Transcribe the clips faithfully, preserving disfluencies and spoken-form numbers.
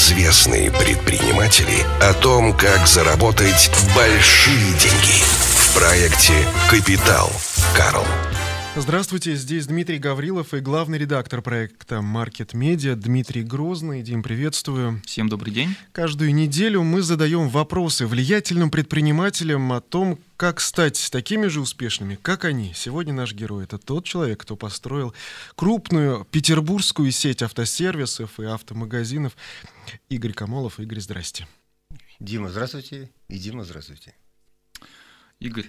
известные предприниматели о том, как заработать большие деньги в проекте «Капитал. Карл». Здравствуйте, здесь Дмитрий Гаврилов и главный редактор проекта Market Media Дмитрий Грозный. Дим, приветствую. Всем добрый день. Каждую неделю мы задаем вопросы влиятельным предпринимателям о том, как стать такими же успешными, как они. Сегодня наш герой — это тот человек, кто построил крупную петербургскую сеть автосервисов и автомагазинов. Игорь Комолов. Игорь, здрасте. Дима, здравствуйте. И Дима, здравствуйте. Игорь,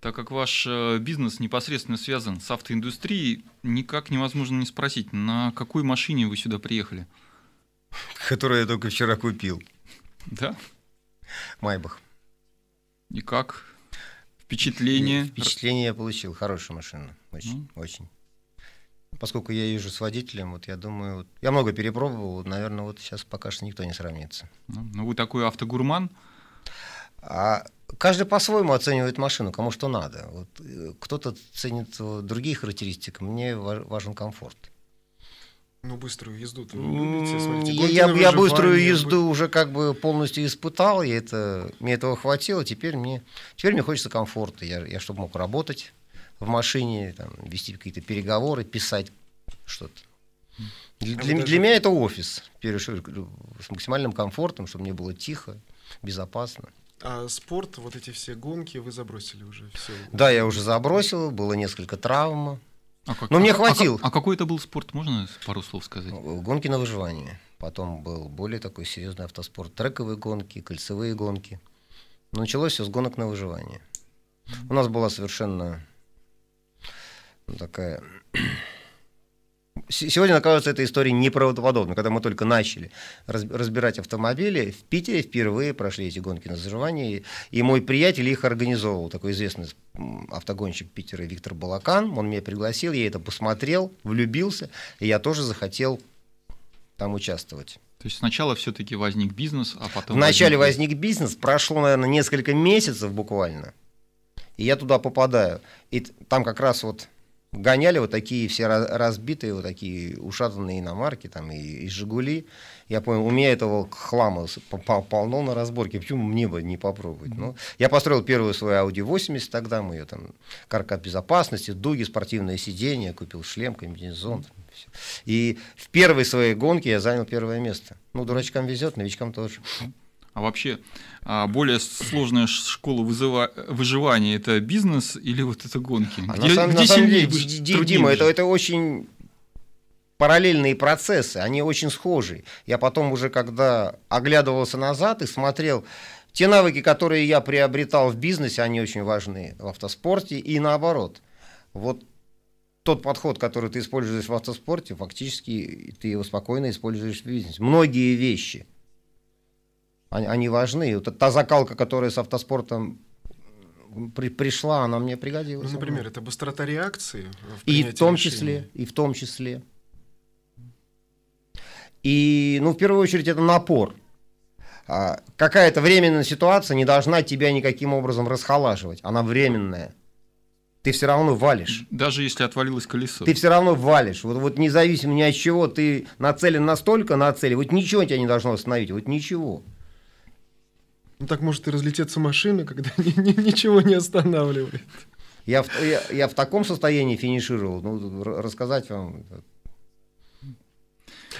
так как ваш бизнес непосредственно связан с автоиндустрией, никак невозможно не спросить, на какой машине вы сюда приехали? Которую я только вчера купил. Да? Майбах. И как? Впечатление? Впечатление я получил. Хорошая машина. Очень, mm. очень. Поскольку я езжу с водителем, вот я думаю, вот, я много перепробовал, вот, наверное, вот сейчас пока что никто не сравнится. Ну, вы такой автогурман? А... Каждый по-своему оценивает машину, кому что надо. Вот, кто-то ценит другие характеристики, мне важен комфорт. Ну, быструю езду ты любите, смотрите. Я, я, я быструю ванне, езду бы... уже как бы полностью испытал, я это, мне этого хватило, теперь мне, теперь мне хочется комфорта. Я, я чтобы мог работать в машине, там, вести какие-то переговоры, писать что-то. Для, а для, даже... для меня это офис, с максимальным комфортом, чтобы мне было тихо, безопасно. А спорт, вот эти все гонки вы забросили уже? Все. Да, я уже забросил, было несколько травм, а как, но мне а, хватило. А, а какой это был спорт, можно пару слов сказать? Гонки на выживание, потом был более такой серьезный автоспорт, трековые гонки, кольцевые гонки. Но началось все с гонок на выживание. Mm-hmm. У нас была совершенно такая... Сегодня, оказывается, эта история неправдоподобна. Когда мы только начали разбирать автомобили, в Питере впервые прошли эти гонки на выживание. И мой приятель их организовал, такой известный автогонщик Питера Виктор Балакан. Он меня пригласил, я это посмотрел, влюбился, и я тоже захотел там участвовать. То есть сначала все-таки возник бизнес, а потом... Вначале возник... возник бизнес, прошло, наверное, несколько месяцев буквально, и я туда попадаю. И там как раз вот... гоняли вот такие все разбитые, вот такие ушатанные иномарки, там, и, и «Жигули». Я понял, у меня этого хлама полно на разборке, почему мне бы не попробовать? Ну, я построил первую свою Audi восемьдесят тогда, мы ее там, каркас безопасности, дуги, спортивное сиденье, купил шлем, комбинезон. Там, и в первой своей гонке я занял первое место. Ну, дурачкам везет, новичкам тоже. А вообще, более сложная школа вызыва... выживания – это бизнес или вот это гонки? А где, на самом, где на самом деле, Дима, Дима это, это очень параллельные процессы, они очень схожи. Я потом уже, когда оглядывался назад и смотрел, те навыки, которые я приобретал в бизнесе, они очень важны в автоспорте и наоборот. Вот тот подход, который ты используешь в автоспорте, фактически ты его спокойно используешь в бизнесе. Многие вещи. Они важны. Вот та закалка, которая с автоспортом при, пришла, она мне пригодилась. Ну, например, это быстрота реакции. В и в том решения. числе, и в том числе. И, ну, в первую очередь, это напор. А, какая-то временная ситуация не должна тебя никаким образом расхолаживать. Она временная. Ты все равно валишь. Даже если отвалилось колесо. Ты все равно валишь. Вот, вот независимо ни от чего, ты нацелен настолько на цели, вот ничего тебя не должно остановить, вот ничего. Ну, так может и разлететься машина, когда ничего не останавливает. Я в, я, я в таком состоянии финишировал. Ну, рассказать вам...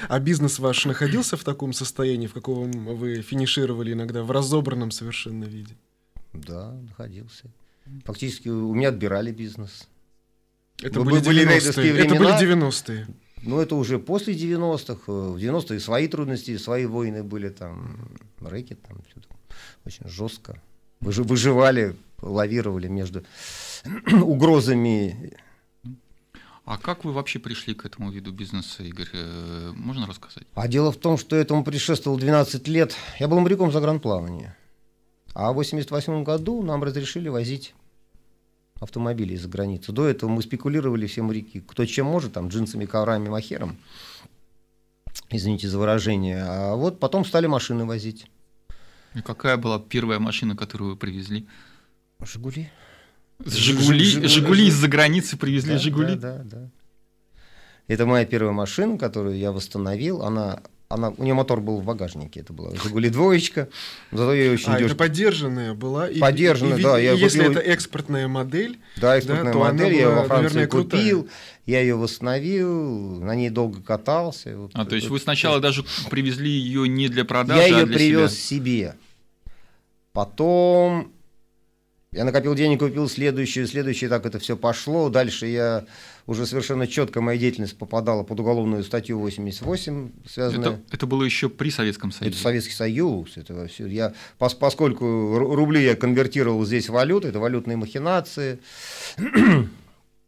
А бизнес ваш находился в таком состоянии, в каком вы финишировали иногда, в разобранном совершенно виде? Да, находился. Фактически у меня отбирали бизнес. Это были девяностые. Ну, это уже после девяностых. В девяностые свои трудности, свои войны были, там, рэкет, там, все такое. Очень жестко. Выживали, лавировали между угрозами. А как вы вообще пришли к этому виду бизнеса, Игорь? Можно рассказать? А дело в том, что этому предшествовало двенадцать лет. Я был моряком загранплавания. А в восемьдесят восьмом году нам разрешили возить автомобили из-за границы. До этого мы спекулировали все моряки, кто чем может, там, джинсами, коврами, махером. Извините за выражение. А вот потом стали машины возить. И какая была первая машина, которую вы привезли? «Жигули». «Жигули», Жигули, Жигули из-за границы привезли, да, «Жигули». Да, да, да. Это моя первая машина, которую я восстановил. Она Она, у нее мотор был в багажнике, это была «Жигули» двоечка, зато я ее очень а, дешево. А это подержанная была? И, подержанная, и, и, да. И, я если купил... это экспортная модель, да, экспортная да, модель, я была, ее во Франции наверное, купил, крутая. Я ее восстановил, на ней долго катался. Вот, а, то есть вот, вы сначала вот. даже привезли ее не для продажи, я ее а для привез себя. себе. Потом я накопил денег, купил следующую, следующую, так это все пошло. Дальше я... Уже совершенно четко моя деятельность попадала под уголовную статью восемьдесят восемь. Связанную... Это, это было еще при Советском Союзе? Это Советский Союз. Это все. Я, пос, поскольку рубли я конвертировал здесь в валюту, это валютные махинации.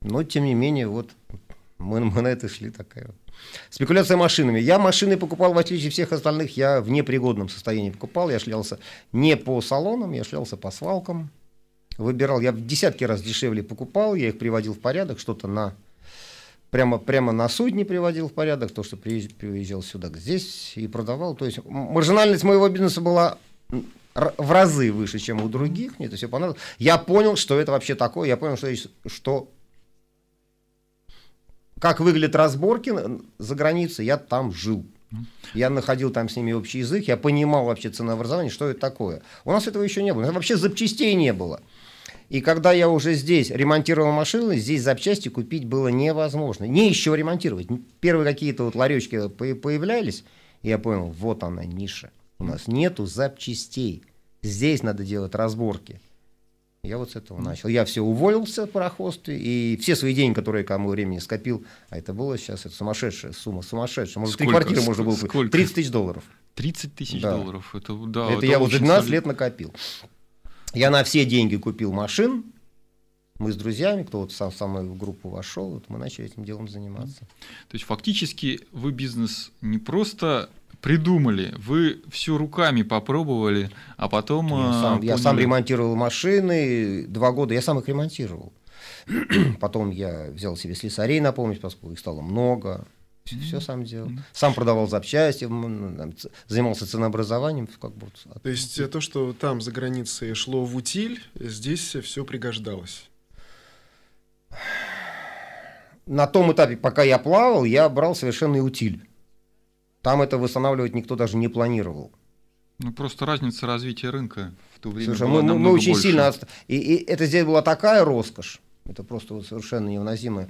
Но, тем не менее, вот мы, мы на это шли такая. Спекуляция машинами. Я машины покупал, в отличие от всех остальных, я в непригодном состоянии покупал. Я шлялся не по салонам, я шлялся по свалкам. Выбирал, я в десятки раз дешевле покупал, я их приводил в порядок, что-то на... Прямо, прямо на судне приводил в порядок, то, что приезжал сюда, здесь и продавал. То есть маржинальность моего бизнеса была в разы выше, чем у других. Мне это все понравилось. Я понял, что это вообще такое. Я понял, что, что как выглядят разборки за границей, я там жил. Я находил там с ними общий язык, я понимал вообще ценообразование, что это такое. У нас этого еще не было. Вообще запчастей не было. И когда я уже здесь ремонтировал машины, здесь запчасти купить было невозможно. Не еще ремонтировать. Первые какие-то вот ларечки появлялись, и я понял, вот она ниша. У нас нету запчастей. Здесь надо делать разборки. Я вот с этого начал. Я все уволился в пароходстве, и все свои деньги, которые я кому времени скопил, а это было сейчас это сумасшедшая сумма, сумасшедшая. Может, сколько, три квартиры ск- можно было купить. тридцать тысяч долларов. тридцать тысяч долларов. Это, да, это, это я вот двенадцать лет накопил. Я на все деньги купил машин. Мы с друзьями, кто вот сам со мной в группу вошел, вот мы начали этим делом заниматься. То есть фактически вы бизнес не просто придумали, вы все руками попробовали, а потом... Я сам, поняли... я сам ремонтировал машины, два года я сам их ремонтировал. Потом я взял себе слесарей на помощь, поскольку их стало много. Все, все сам делал. Сам продавал запчасти, занимался ценообразованием. Как бы. То есть то, что там за границей шло в утиль, здесь все пригождалось? На том этапе, пока я плавал, я брал совершенный утиль. Там это восстанавливать никто даже не планировал. Ну, просто разница развития рынка в то время. Слушай, была мы, мы очень больше. сильно... Отста... И, и это здесь была такая роскошь. Это просто вот совершенно невыносимое.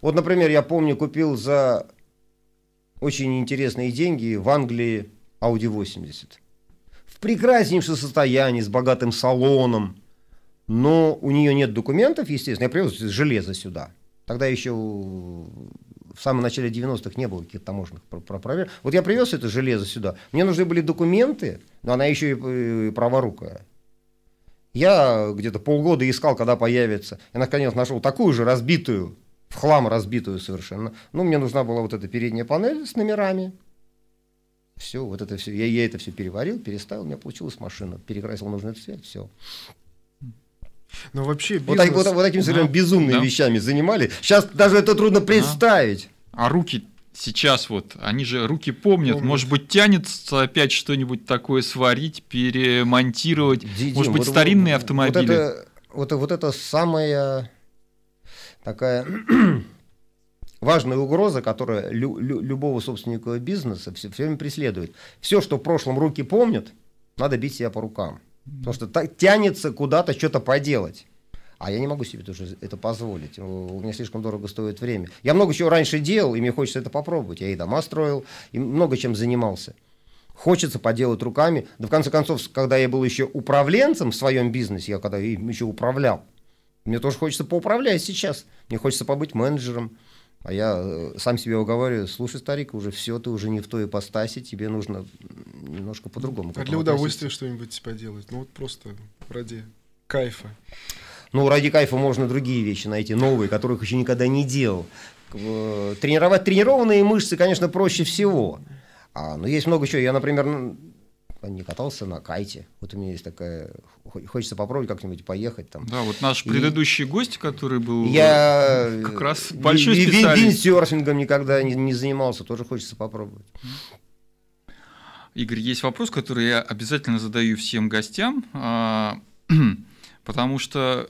Вот, например, я помню, купил за очень интересные деньги в Англии Audi восемьдесят. В прекраснейшем состоянии, с богатым салоном. Но у нее нет документов, естественно. Я привез железо сюда. Тогда еще в самом начале девяностых не было каких-то таможенных проверок. Вот я привез это железо сюда. Мне нужны были документы, но она еще и праворукая. Я где-то полгода искал, когда появится. Я, наконец, нашел такую же разбитую, в хлам разбитую совершенно. Ну, мне нужна была вот эта передняя панель с номерами. Все, вот это все. Я, я это все переварил, переставил, у меня получилась машина. Перекрасил нужный цвет, все. Но вообще бизнес... вот, вот, вот такими да. безумными да. вещами занимались. Сейчас даже это трудно представить. Да. А руки... Сейчас вот, они же руки помнят, помнят, может быть, тянется опять что-нибудь такое сварить, перемонтировать, Дидим, может быть, вот, старинные вот, автомобили. Вот это, вот, вот это самая такая важная угроза, которая лю, лю, любого собственника бизнеса все, все время преследует. Все, что в прошлом руки помнят, надо бить себя по рукам, потому что та, тянется куда-то что-то поделать. А я не могу себе тоже это позволить. У меня слишком дорого стоит время. Я много чего раньше делал, и мне хочется это попробовать. Я и дома строил, и много чем занимался. Хочется поделать руками. Да в конце концов, когда я был еще управленцем в своем бизнесе, я когда еще управлял, мне тоже хочется поуправлять сейчас. Мне хочется побыть менеджером. А я сам себе уговариваю, слушай, старик, уже все, ты уже не в той ипостаси, тебе нужно немножко по-другому. А для удовольствия что-нибудь поделать? Ну вот просто ради кайфа. Ну, ради кайфа можно другие вещи найти, новые, которых еще никогда не делал. Тренировать тренированные мышцы, конечно, проще всего. А, но есть много чего. Я, например, не катался на кайте. Вот у меня есть такая... Хочется попробовать как-нибудь поехать там. Да, вот наш предыдущий и... гость, который был... Я как раз большой специалист. Виндсерфингом никогда не, не занимался. Тоже хочется попробовать. Игорь, есть вопрос, который я обязательно задаю всем гостям. Потому что...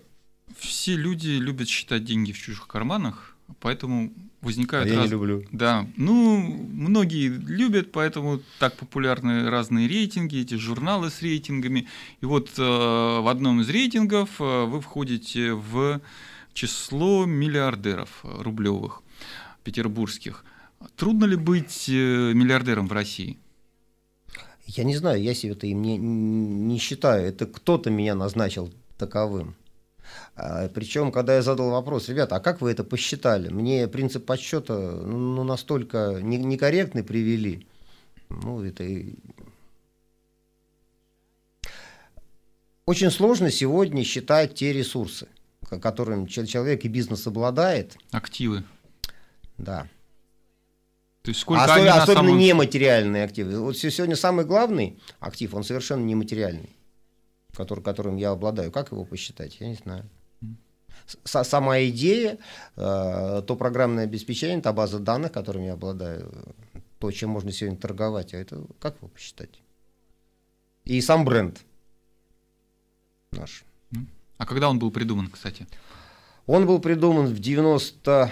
Все люди любят считать деньги в чужих карманах, поэтому возникают... А я раз... не люблю. Да, ну, многие любят, поэтому так популярны разные рейтинги, эти журналы с рейтингами. И вот э, в одном из рейтингов э, вы входите в число миллиардеров рублевых, петербургских. Трудно ли быть э, миллиардером в России? Я не знаю, я себе это им не, не считаю. Это кто-то меня назначил таковым. Причем, когда я задал вопрос, ребята, а как вы это посчитали? Мне принцип подсчета ну, настолько не, некорректный привели. Ну, это и... Очень сложно сегодня считать те ресурсы, которыми человек и бизнес обладает. Активы. Да. То есть сколько Особ... Особенно самом... нематериальные активы. Вот сегодня самый главный актив, он совершенно нематериальный, который, которым я обладаю. Как его посчитать? Я не знаю. С сама идея, э, то программное обеспечение, та база данных, которыми я обладаю, то, чем можно сегодня торговать, а это как его посчитать? И сам бренд наш. А когда он был придуман, кстати? Он был придуман в девяносто...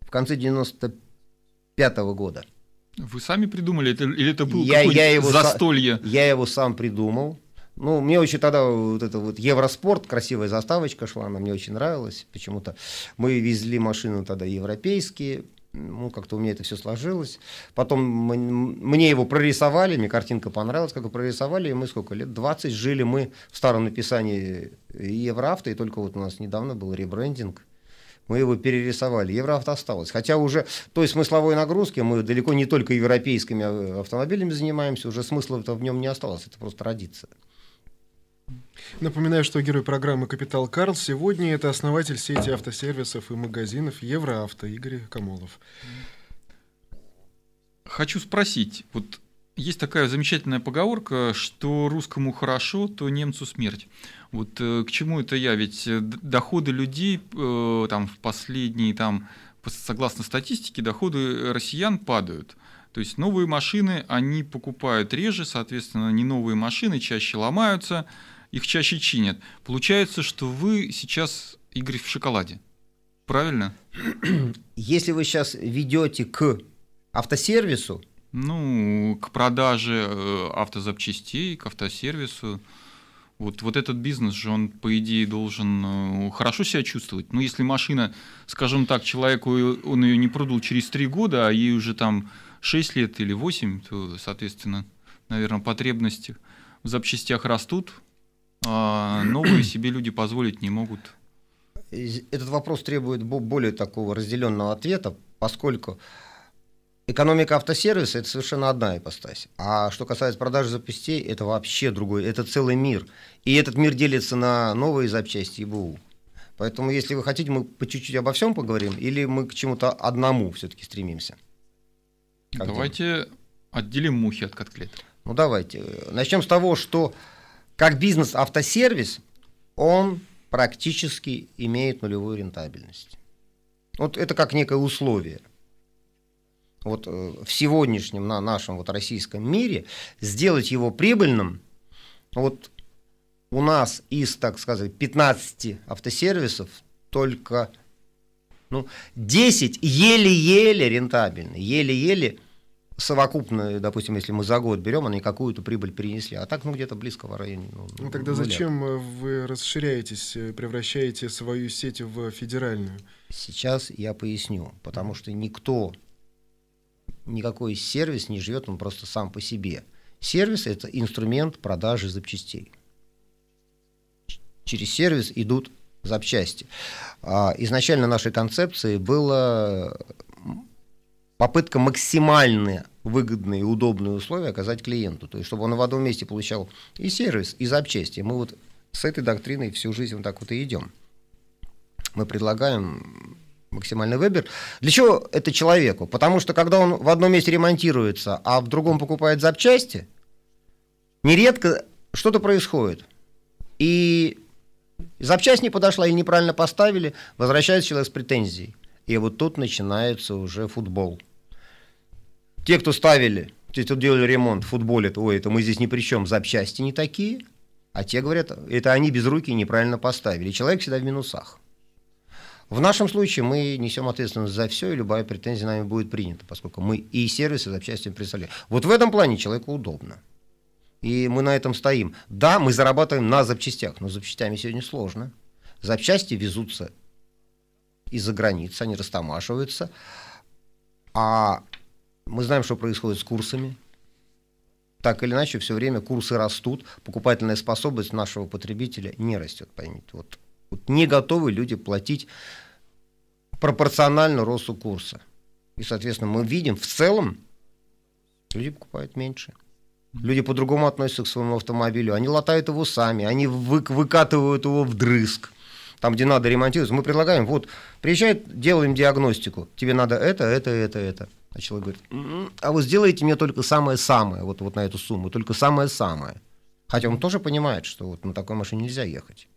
в конце девяносто пятого года. Вы сами придумали это, или это было какое-то застолье? Я его сам придумал. Ну, мне очень тогда вот это вот Евроспорт, красивая заставочка шла, она мне очень нравилась. Почему-то мы везли машины тогда европейские, ну, как-то у меня это все сложилось. Потом мы, мне его прорисовали, мне картинка понравилась, как его прорисовали, и мы сколько лет? двадцать жили мы в старом написании Евроавто, и только вот у нас недавно был ребрендинг. Мы его перерисовали. Евроавто осталось. Хотя уже той смысловой нагрузки, мы далеко не только европейскими автомобилями занимаемся, уже смысла-то в нем не осталось. Это просто традиция. Напоминаю, что герой программы «Капитал. Карл» сегодня это основатель сети автосервисов и магазинов Евроавто Игорь Комолов. Хочу спросить. Вот есть такая замечательная поговорка, что русскому хорошо, то немцу смерть. Вот к чему это я? Ведь доходы людей там, в последние, там, согласно статистике, доходы россиян падают. То есть новые машины они покупают реже, соответственно, не новые машины чаще ломаются, их чаще чинят. Получается, что вы сейчас, Игорь, в шоколаде. Правильно? Если вы сейчас ведете к автосервису, ну, к продаже автозапчастей, к автосервису. Вот, вот этот бизнес же, он, по идее, должен хорошо себя чувствовать. Но если машина, скажем так, человеку, он ее не продал через три года, а ей уже там шесть лет или восемь, то, соответственно, наверное, потребности в запчастях растут, а новые себе люди позволить не могут. Этот вопрос требует более такого разделенного ответа, поскольку... Экономика автосервиса – это совершенно одна ипостась. А что касается продажи запчастей, это вообще другой, это целый мир. И этот мир делится на новые запчасти и БУ. Поэтому, если вы хотите, мы по чуть-чуть обо всем поговорим, или мы к чему-то одному все-таки стремимся? Как давайте делаем? Отделим мухи от котлет. Ну, давайте. Начнем с того, что как бизнес-автосервис, он практически имеет нулевую рентабельность. Вот это как некое условие. Вот в сегодняшнем на нашем вот российском мире сделать его прибыльным, вот у нас из, так сказать, пятнадцати автосервисов только ну, десять еле-еле рентабельны, еле-еле совокупно, допустим, если мы за год берем, они какую-то прибыль принесли, а так ну где-то близко в районе. Ну, ну тогда нуля. Зачем вы расширяетесь, превращаете свою сеть в федеральную? Сейчас я поясню, потому что никто... Никакой сервис не живет, он просто сам по себе. Сервис – это инструмент продажи запчастей. Через сервис идут запчасти. Изначально нашей концепции была попытка максимально выгодные и удобные условия оказать клиенту. То есть, чтобы он в одном месте получал и сервис, и запчасти. Мы вот с этой доктриной всю жизнь вот так вот и идем. Мы предлагаем... максимальный выбор. Для чего это человеку? Потому что, когда он в одном месте ремонтируется, а в другом покупает запчасти, нередко что-то происходит. И запчасть не подошла или неправильно поставили, возвращается человек с претензией. И вот тут начинается уже футбол. Те, кто ставили, те, кто делали ремонт, футболят, ой, это мы здесь ни при чем, запчасти не такие. А те говорят, это они без руки неправильно поставили. Человек всегда в минусах. В нашем случае мы несем ответственность за все, и любая претензия нами будет принята, поскольку мы и сервисы, и запчасти представляем. Вот в этом плане человеку удобно. И мы на этом стоим. Да, мы зарабатываем на запчастях, но с запчастями сегодня сложно. Запчасти везутся из-за границы, они растамаживаются. А мы знаем, что происходит с курсами. Так или иначе, все время курсы растут, покупательная способность нашего потребителя не растет, поймите. Вот, вот не готовы люди платить пропорционально росту курса. И, соответственно, мы видим, в целом люди покупают меньше. Люди по-другому относятся к своему автомобилю. Они латают его сами, они вы- выкатывают его вдрызг. Там, где надо ремонтировать, мы предлагаем, вот, приезжай, делаем диагностику. Тебе надо это, это, это, это. А человек говорит, а вы сделаете мне только самое-самое, вот, вот на эту сумму, только самое-самое. Хотя он тоже понимает, что вот на такой машине нельзя ехать.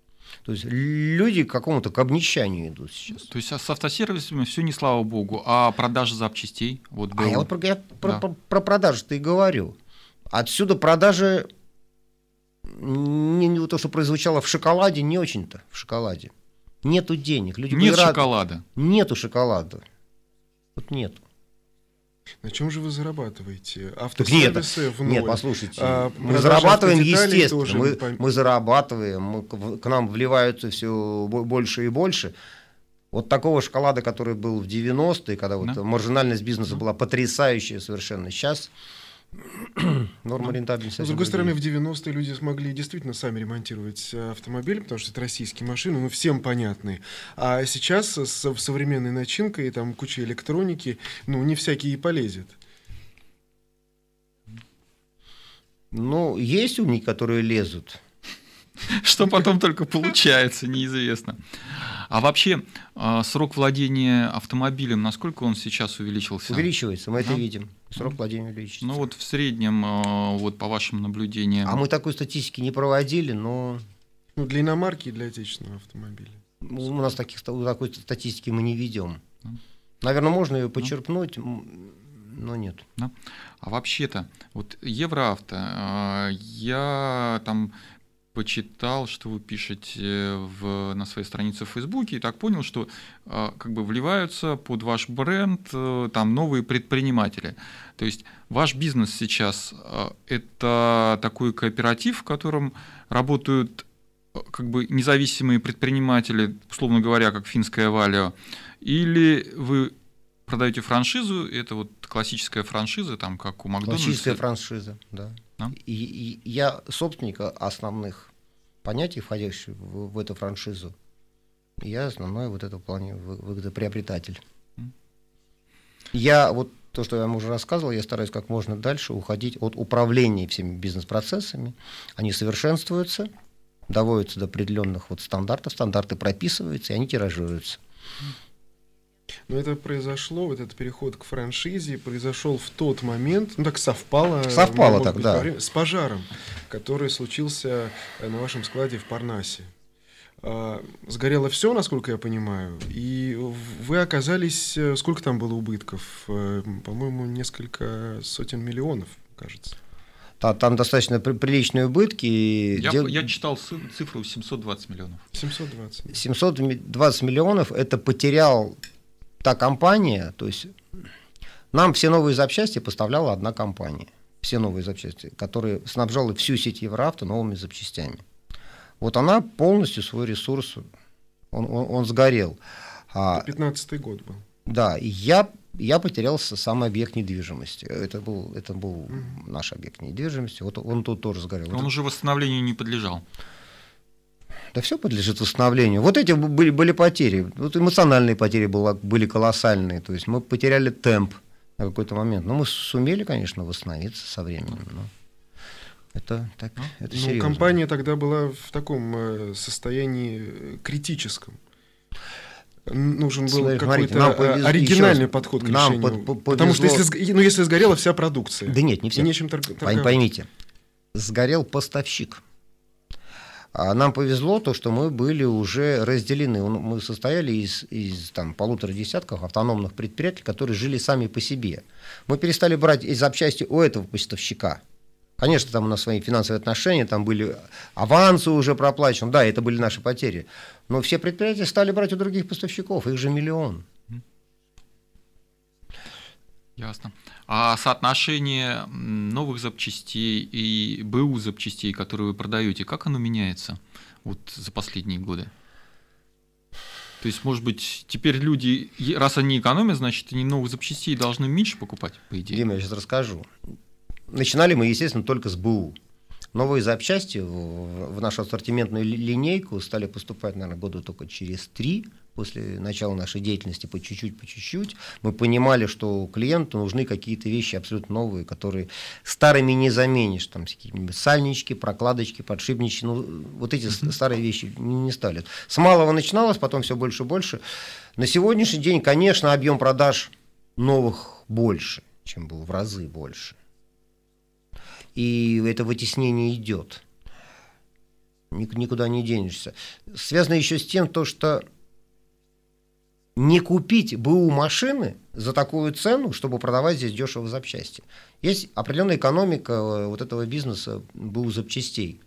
То есть люди к какому-то к обнищанию идут сейчас. То есть с автосервисами все не слава богу, а продажа запчастей? Вот был... А я вот про, я про, да. про, про продажи-то и говорю. Отсюда продажи, не, не то, что произвучало в шоколаде, не очень-то в шоколаде. Нету денег. Люди Нет рады. шоколада. Нету шоколада. Вот нету. На чем же вы зарабатываете? Автосервисы нет, вновь. Нет, послушайте. А, мы зарабатываем, естественно. Мы, пом... мы зарабатываем. Мы, к нам вливаются все больше и больше. Вот такого шоколада, который был в девяностые, когда вот да. маржинальность бизнеса да. была потрясающая совершенно. Сейчас... Норма рентабельности. С другой стороны, в девяностые люди смогли действительно сами ремонтировать автомобиль, потому что это российские машины, ну, всем понятные. А сейчас с современной начинкой, там куча электроники, ну, не всякие и полезет. Ну, есть умники, которые лезут. Что потом только получается, неизвестно. А вообще, срок владения автомобилем, насколько он сейчас увеличился? Увеличивается, мы это видим. Срок владения увеличивается. Ну вот в среднем, вот по вашим наблюдениям. А мы такой статистики не проводили, но... Ну, для иномарки и для отечественного автомобиля. У нас таких, такой статистики мы не ведем. Наверное, можно ее почерпнуть, но нет. А вообще-то, вот Евроавто, я там... почитал, что вы пишете в, на своей странице в Фейсбуке, и так понял, что э, как бы вливаются под ваш бренд э, там новые предприниматели. То есть ваш бизнес сейчас э, это такой кооператив, в котором работают э, как бы независимые предприниматели, условно говоря, как финская Valio, или вы продаете франшизу, это вот классическая франшиза, там как у Макдональдса. Классическая франшиза, да. Да. И, и я собственника основных понятий, входящих в, в эту франшизу, я основной вот это в плане выгодоприобретатель. Mm. Я вот то, что я вам уже рассказывал, я стараюсь как можно дальше уходить от управления всеми бизнес-процессами. Они совершенствуются, доводятся до определенных вот стандартов, стандарты прописываются, и они тиражируются. Но это произошло, вот этот переход к франшизе произошел в тот момент, ну так совпало, совпало так, быть, да. с пожаром, который случился на вашем складе в Парнасе. Сгорело все, насколько я понимаю, и вы оказались, сколько там было убытков? По-моему, несколько сотен миллионов, кажется. Там достаточно приличные убытки. Я, дел... я читал цифру семьсот двадцать миллионов. семьсот двадцать. семьсот двадцать миллионов это потерял... Та компания, то есть нам все новые запчасти поставляла одна компания, все новые запчасти, которая снабжала всю сеть Евроавто новыми запчастями. Вот она полностью свой ресурс, он, он, он сгорел. пятнадцатый год был. Да, я, я потерял сам объект недвижимости. Это был, это был mm-hmm. наш объект недвижимости, вот он тут тоже сгорел. Он вот уже восстановлению не подлежал. Да все подлежит восстановлению. Вот эти были, были потери. Вот эмоциональные потери было, были колоссальные. То есть мы потеряли темп на какой-то момент. Но мы сумели, конечно, восстановиться со временем. Но это, так, это ну, серьезно. Компания тогда была в таком состоянии критическом. Нужен был какой-то оригинальный подход к нам решению. Под, Потому что если, ну, если сгорела вся продукция. Да нет, не все. Нечем торговать. Поймите, сгорел поставщик. Нам повезло то, что мы были уже разделены. Мы состояли из, из там, полутора десятков автономных предприятий, которые жили сами по себе. Мы перестали брать запчасти у этого поставщика. Конечно, там у нас свои финансовые отношения, там были авансы уже проплачены, да, это были наши потери. Но все предприятия стали брать у других поставщиков, их же миллион. Ясно. А соотношение новых запчастей и БУ запчастей, которые вы продаете, как оно меняется вот за последние годы? То есть, может быть, теперь люди, раз они экономят, значит, они новых запчастей должны меньше покупать, по идее? Дима, я сейчас расскажу. Начинали мы, естественно, только с БУ. Новые запчасти в нашу ассортиментную линейку стали поступать, наверное, года только через три, после начала нашей деятельности, по чуть-чуть, по чуть-чуть. Мы понимали, что клиенту нужны какие-то вещи абсолютно новые, которые старыми не заменишь. Там какие-нибудь сальнички, прокладочки, подшипнички. Ну, вот эти старые вещи не стали. С малого начиналось, потом все больше и больше. На сегодняшний день, конечно, объем продаж новых больше, чем был, в разы больше. И это вытеснение идет. Никуда не денешься. Связано еще с тем, то, что не купить БУ машины за такую цену, чтобы продавать здесь дешево запчасти. Есть определенная экономика вот этого бизнеса БУ запчастей.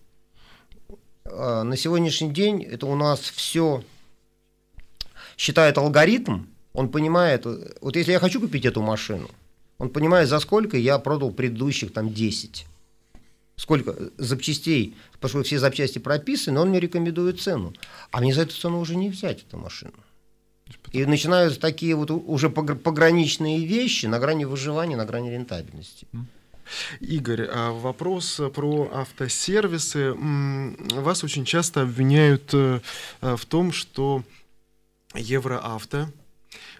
На сегодняшний день это у нас все считает алгоритм. Он понимает, вот если я хочу купить эту машину, он понимает, за сколько я продал предыдущих там десять. Сколько запчастей, потому что все запчасти прописаны, он мне рекомендует цену. А мне за эту цену уже не взять эту машину. И начинаются такие вот уже пограничные вещи на грани выживания, на грани рентабельности. Игорь, вопрос про автосервисы. Вас очень часто обвиняют в том, что Евроавто,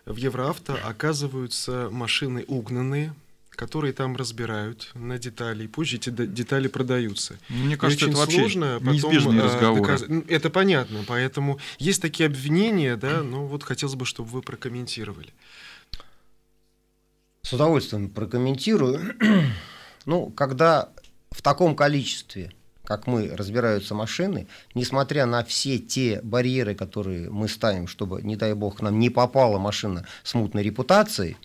в Евроавто оказываются машины угнанные, которые там разбирают на детали, и позже эти детали продаются. Мне кажется, это вообще неизбежный разговор. Это понятно, поэтому есть такие обвинения, да, но вот хотелось бы, чтобы вы прокомментировали. С удовольствием прокомментирую. Ну, когда в таком количестве, как мы, разбираются машины, несмотря на все те барьеры, которые мы ставим, чтобы, не дай бог, к нам не попала машина с мутной репутацией,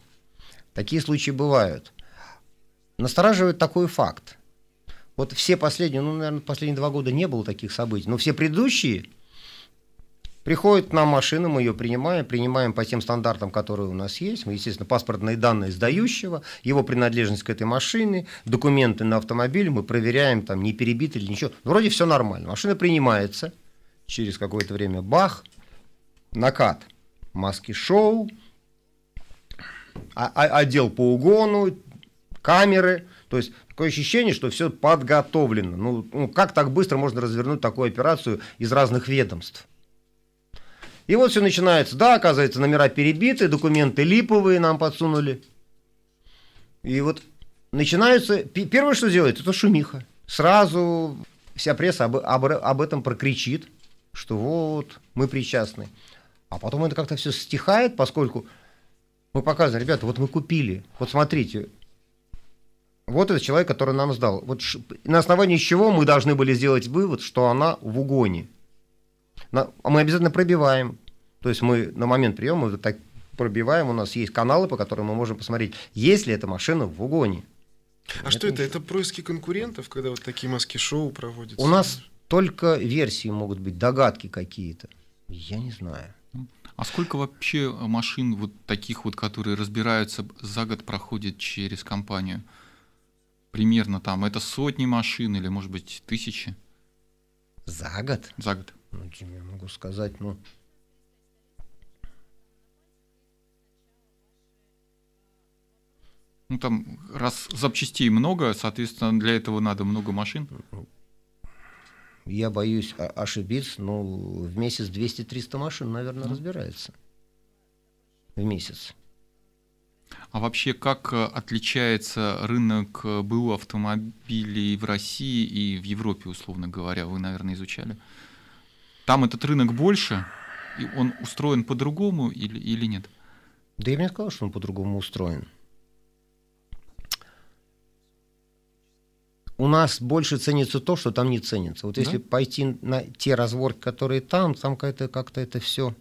такие случаи бывают. Настораживает такой факт. Вот все последние, ну, наверное, последние два года не было таких событий, но все предыдущие приходят нам машины, мы ее принимаем, принимаем по тем стандартам, которые у нас есть. Мы, естественно, паспортные данные сдающего, его принадлежность к этой машине, документы на автомобиль, мы проверяем, там, не перебит или ничего. Вроде все нормально. Машина принимается, через какое-то время бах, накат, маски-шоу, отдел по угону, камеры, то есть такое ощущение, что все подготовлено. Ну, ну как так быстро можно развернуть такую операцию из разных ведомств? И вот все начинается, да, оказывается, номера перебиты, документы липовые нам подсунули. И вот начинается, первое, что делается, это шумиха. Сразу вся пресса об, об, об этом прокричит, что вот, мы причастны. А потом это как-то все стихает, поскольку мы показываем, ребята, вот мы купили, вот смотрите, вот этот человек, который нам сдал. Вот на основании чего мы должны были сделать вывод, что она в угоне. На, мы обязательно пробиваем. То есть мы на момент приема вот так пробиваем, у нас есть каналы, по которым мы можем посмотреть, есть ли эта машина в угоне. А что это? Это происки конкурентов, когда вот такие маски-шоу проводятся? У нас только версии могут быть, догадки какие-то. Я не знаю. А сколько вообще машин вот таких вот, которые разбираются, за год проходит через компанию? Примерно там это сотни машин или, может быть, тысячи? За год? За год. Ну, я могу сказать, ну... Ну, там, раз запчастей много, соответственно, для этого надо много машин. Я боюсь ошибиться, но в месяц двести-триста машин, наверное, разбирается. В месяц. А вообще, как отличается рынок БУ автомобилей в России и в Европе, условно говоря? Вы, наверное, изучали. Там этот рынок больше, и он устроен по-другому или, или нет? Да я бы не сказал, что он по-другому устроен. У нас больше ценится то, что там не ценится. Вот да? Если пойти на те разборки, которые там, там как-то как-то это все...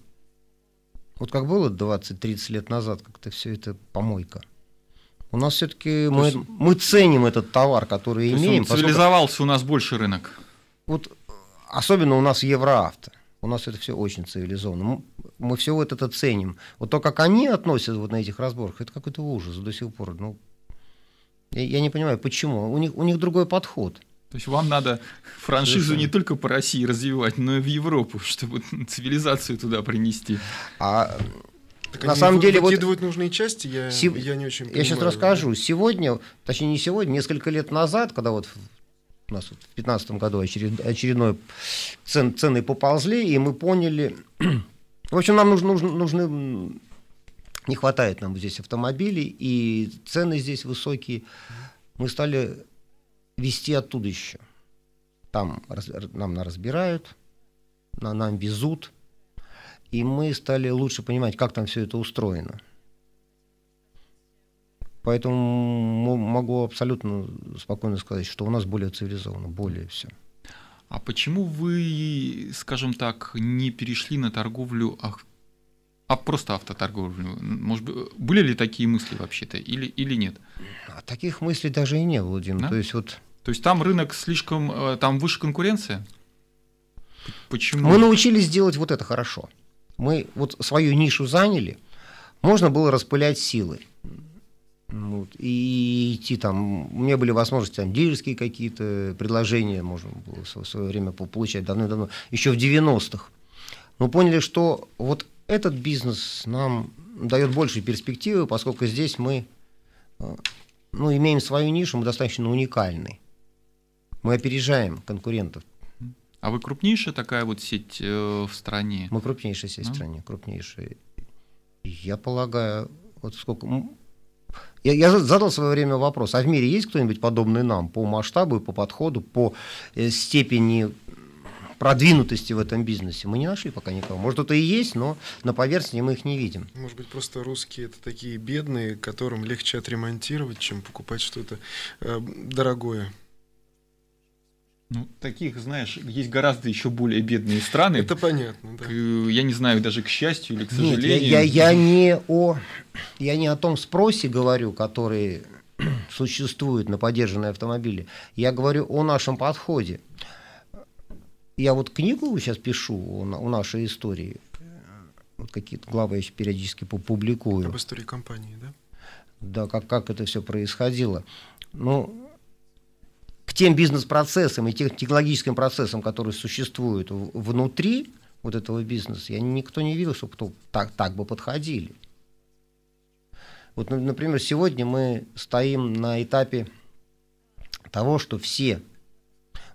Вот как было двадцать-тридцать лет назад, как-то все это помойка. У нас все-таки мы, есть... мы ценим этот товар, который То имеем. Поскольку... Цивилизовался у нас больше рынок. Вот, особенно у нас Евроавто. У нас это все очень цивилизованно. Мы, мы все вот это ценим. Вот то, как они относятся вот на этих разборках, это какой-то ужас до сих пор. Ну, я, я не понимаю, почему. У них, у них другой подход. То есть вам надо франшизу не только по России развивать, но и в Европу, чтобы цивилизацию туда принести. А так на самом деле вот нужные части, я, сев... я не очень понимаю. Я сейчас расскажу. Сегодня, точнее не сегодня, несколько лет назад, когда вот у нас вот в две тысячи пятнадцатом году очеред... очередной цен... цены поползли, и мы поняли, в общем, нам нужно, нужно, нужны, не хватает нам здесь автомобилей, и цены здесь высокие. Мы стали везти оттуда еще. Там раз, нам разбирают, на, нам везут. И мы стали лучше понимать, как там все это устроено. Поэтому могу абсолютно спокойно сказать, что у нас более цивилизованно, более все. А почему вы, скажем так, не перешли на торговлю, а, а просто автоторговлю? Может быть, были ли такие мысли вообще-то или, или нет? А таких мыслей даже и не было, Дим. Да? То есть вот... То есть там рынок слишком, там выше конкуренция? Почему? Мы научились делать вот это хорошо. Мы вот свою нишу заняли, можно было распылять силы. Вот, и идти там, у меня были возможности там дилерские какие-то предложения, можно было в свое время получать давно-давно, еще в девяностых. Мы поняли, что вот этот бизнес нам дает больше перспективы, поскольку здесь мы, ну, имеем свою нишу, мы достаточно уникальны. Мы опережаем конкурентов. А вы крупнейшая такая вот сеть э, в стране? Мы крупнейшая сеть а? в стране, крупнейшая. Я полагаю, вот сколько... Я, я задал в свое время вопрос, а в мире есть кто-нибудь подобный нам по масштабу, по подходу, по э, степени продвинутости в этом бизнесе? Мы не нашли пока никого. Может, это и есть, но на поверхности мы их не видим. Может быть, просто русские — это такие бедные, которым легче отремонтировать, чем покупать что-то э, дорогое. Ну, таких, знаешь, есть гораздо еще более бедные страны. Это понятно, да. К, я не знаю, даже к счастью или к сожалению. Нет, я, я, я, не о, я не о том спросе говорю, который существует на подержанные автомобили. Я говорю о нашем подходе. Я вот книгу сейчас пишу о, о нашей истории. Вот какие-то главы я еще периодически публикую. Об истории компании, да? Да, как, как это все происходило. Ну... к тем бизнес-процессам и тех технологическим процессам, которые существуют внутри вот этого бизнеса, я никто не видел, чтобы кто так, так бы подходили. Вот, например, сегодня мы стоим на этапе того, что все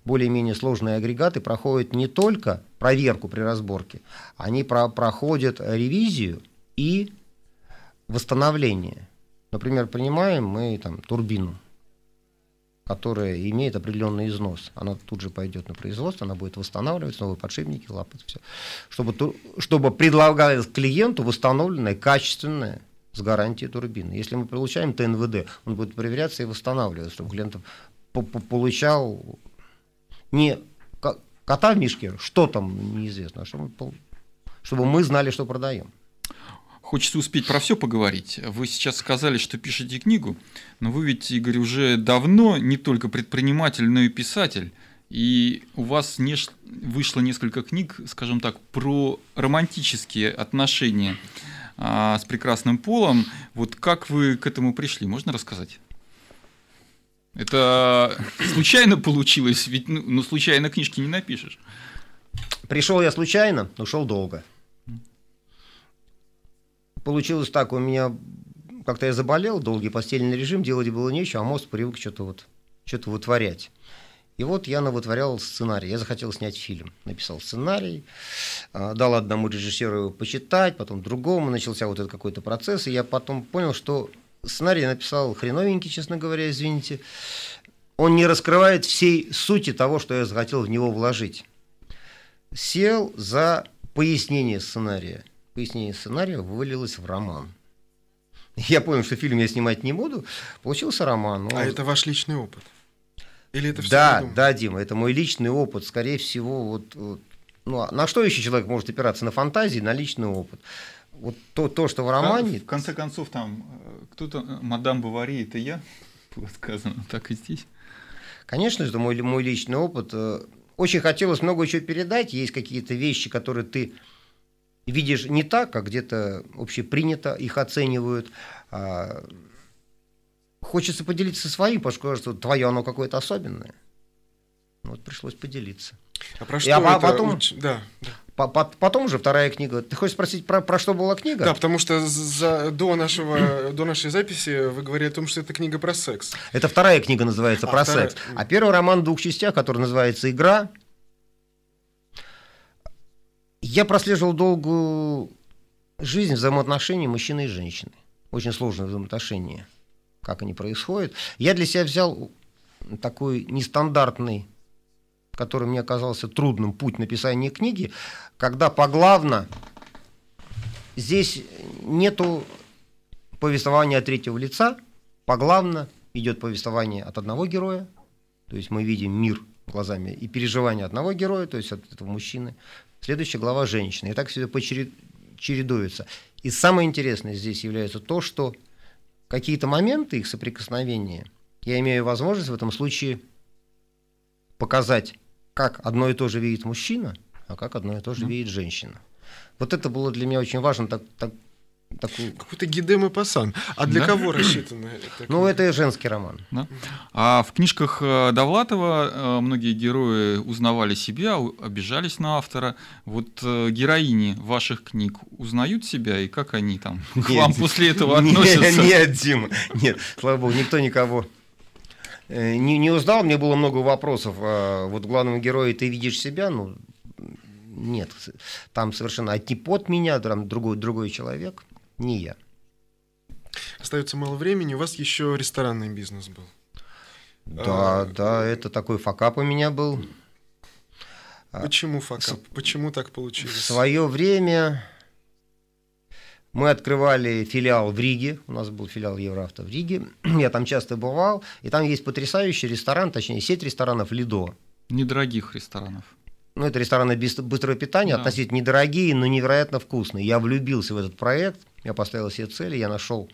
более-менее сложные агрегаты проходят не только проверку при разборке, они про- проходят ревизию и восстановление. Например, принимаем мы там турбину, которая имеет определенный износ. Она тут же пойдет на производство, она будет восстанавливать, новые подшипники, лапы, все. Чтобы, чтобы предлагалось клиенту восстановленное, качественное, с гарантией турбины. Если мы получаем ТНВД, он будет проверяться и восстанавливаться, чтобы клиент получал не кота в мешке, что там неизвестно, а чтобы, чтобы мы знали, что продаем. Хочется успеть про все поговорить. Вы сейчас сказали, что пишете книгу, но вы ведь, Игорь, уже давно не только предприниматель, но и писатель. И у вас не... вышло несколько книг, скажем так, про романтические отношения а, с прекрасным полом. Вот как вы к этому пришли? Можно рассказать? Это случайно получилось? Ведь ну, ну, случайно книжки не напишешь. Пришел я случайно, но шел долго. Получилось так, у меня как-то я заболел, долгий постельный режим, делать было нечего, а мозг привык что-то вот, что-то вытворять. И вот я навытворял сценарий, я захотел снять фильм, написал сценарий, дал одному режиссеру его почитать, потом другому, начался вот этот какой-то процесс, и я потом понял, что сценарий написал хреновенький, честно говоря, извините, он не раскрывает всей сути того, что я захотел в него вложить. Сел за пояснение сценария. Пояснение сценария вылилось в роман. Я понял, что фильм я снимать не буду, получился роман. Он... А это ваш личный опыт? Или это все да, да, Дима, это мой личный опыт. Скорее всего, вот, вот, ну, на что еще человек может опираться? На фантазии, на личный опыт. вот то, то, что в романе... В конце концов, там кто-то, мадам Бавари, это я, было сказано, так и здесь. Конечно, это мой, мой личный опыт. Очень хотелось много еще передать. Есть какие-то вещи, которые ты видишь не так, а где-то общепринято, их оценивают. Хочется поделиться своим, потому что твое оно какое-то особенное. Вот пришлось поделиться. А про что а это? Потом... Уч... Да, да. Потом уже вторая книга. Ты хочешь спросить, про, про что была книга? Да, потому что за, до, нашего, до нашей записи вы говорили о том, что это книга про секс. Это вторая книга называется «Про а, секс». Вторая... А первый роман в двух частях, который называется «Игра». Я прослеживал долгую жизнь взаимоотношений мужчины и женщины. Очень сложные взаимоотношения, как они происходят. Я для себя взял такой нестандартный, который мне оказался трудным, путь написания книги, когда поглавно здесь нету повествования от третьего лица, поглавно идет повествование от одного героя, то есть мы видим мир глазами и переживания одного героя, то есть от этого мужчины. Следующая глава — женщины. И так все чередуется. И самое интересное здесь является то, что какие-то моменты их соприкосновения я имею возможность в этом случае показать, как одно и то же видит мужчина, а как одно и то же mm. видит женщина. Вот это было для меня очень важно. Так, так, такой... Какой-то Гидем и Пасан. А для да? кого рассчитано? Ну, это и женский роман. Да. А в книжках Довлатова многие герои узнавали себя, обижались на автора. Вот героини ваших книг узнают себя, и как они там нет, к вам после этого нет, относятся? Нет, Дима, нет, слава богу, никто никого... Не, не узнал, мне было много вопросов. Вот главному герою ты видишь себя, ну нет, там совершенно антипод меня, там другой, другой человек, не я. Остается мало времени, у вас еще ресторанный бизнес был. Да, а, да, это такой факап у меня был. Почему факап? С... Почему так получилось? В свое время мы открывали филиал в Риге, у нас был филиал Евроавто в Риге, я там часто бывал, и там есть потрясающий ресторан, точнее сеть ресторанов «Лидо». Недорогих ресторанов. Ну, это рестораны быстрого питания, да. Относительно недорогие, но невероятно вкусные. Я влюбился в этот проект, я поставил себе цели, я нашел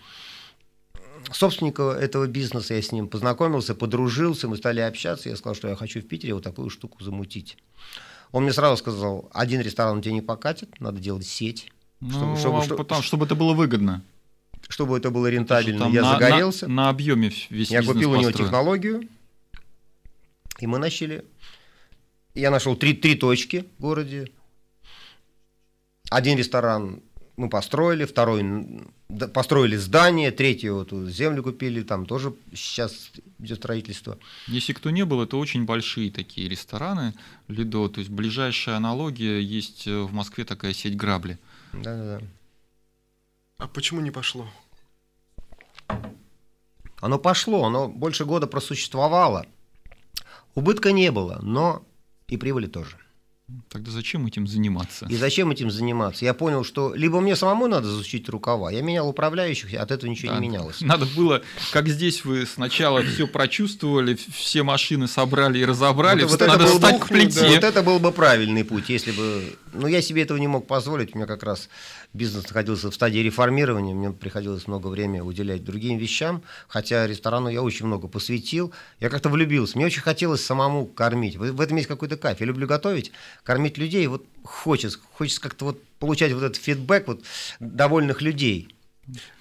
собственника этого бизнеса, я с ним познакомился, подружился, мы стали общаться, я сказал, что я хочу в Питере вот такую штуку замутить. Он мне сразу сказал, один ресторан у тебя не покатит, надо делать сеть. Ну, чтобы, чтобы, чтобы, потому, чтобы это было выгодно. Чтобы это было рентабельно. Я на, загорелся. На, на объеме весь Я купил построен. У него технологию. И мы начали. Я нашел три, три точки в городе. Один ресторан мы построили, второй построили здание, третий вот землю купили, там тоже сейчас идет строительство. Если кто не был, это очень большие такие рестораны Лидо. То есть ближайшая аналогия есть в Москве такая сеть «Грабли». Да, да, да. А почему не пошло? Оно пошло, оно больше года просуществовало. Убытка не было, но и прибыли тоже. Тогда зачем этим заниматься? И зачем этим заниматься? Я понял, что либо мне самому надо засучить рукава. Я менял управляющих, от этого ничего да, не менялось. Надо было, как здесь вы сначала все прочувствовали, все машины собрали и разобрали, вот, вот надо встать к плите. Да, вот это был бы правильный путь, если бы... Но я себе этого не мог позволить. У меня как раз бизнес находился в стадии реформирования, мне приходилось много времени уделять другим вещам, хотя ресторану я очень много посвятил. Я как-то влюбился. Мне очень хотелось самому кормить. В этом есть какой-то кайф. Я люблю готовить, кормить людей, вот хочется, хочется как-то вот получать вот этот фидбэк вот довольных людей,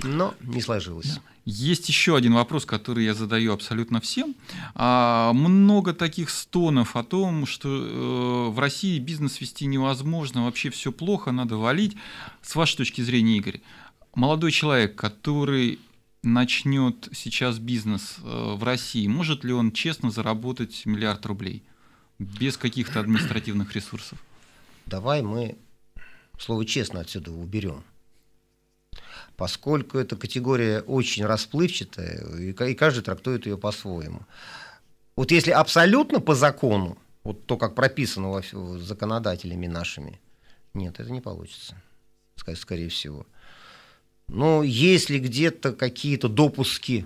но не сложилось. Да. Есть еще один вопрос, который я задаю абсолютно всем. А, много таких стонов о том, что э, в России бизнес вести невозможно, вообще все плохо, надо валить. С вашей точки зрения, Игорь, молодой человек, который начнет сейчас бизнес э, в России, может ли он честно заработать миллиард рублей? Без каких-то административных ресурсов. Давай мы слово «честно» отсюда уберем. Поскольку эта категория очень расплывчатая, и каждый трактует ее по-своему. Вот если абсолютно по закону, вот то, как прописано законодателями нашими, нет, это не получится, скорее всего. Но если где-то какие-то допуски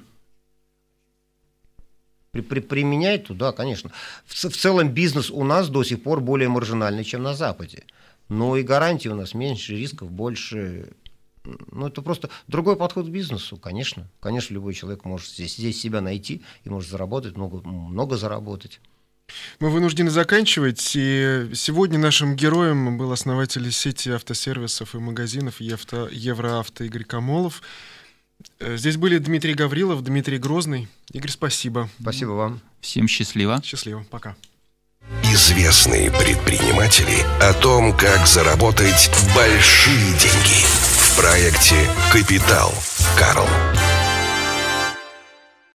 применять, то да, конечно. В, в целом бизнес у нас до сих пор более маржинальный, чем на Западе. Но и гарантий у нас меньше, рисков больше. ну, это просто другой подход к бизнесу, конечно. Конечно, любой человек может здесь, здесь себя найти и может заработать, много, много заработать. Мы вынуждены заканчивать, и сегодня нашим героем был основатель сети автосервисов и магазинов Евроавто Игорь Комолов. Здесь были Дмитрий Гаврилов, Дмитрий Грозный. Игорь, спасибо. Спасибо вам. Всем счастливо. Счастливо, пока. Известные предприниматели о том, как заработать большие деньги в проекте «Капитал. Карл».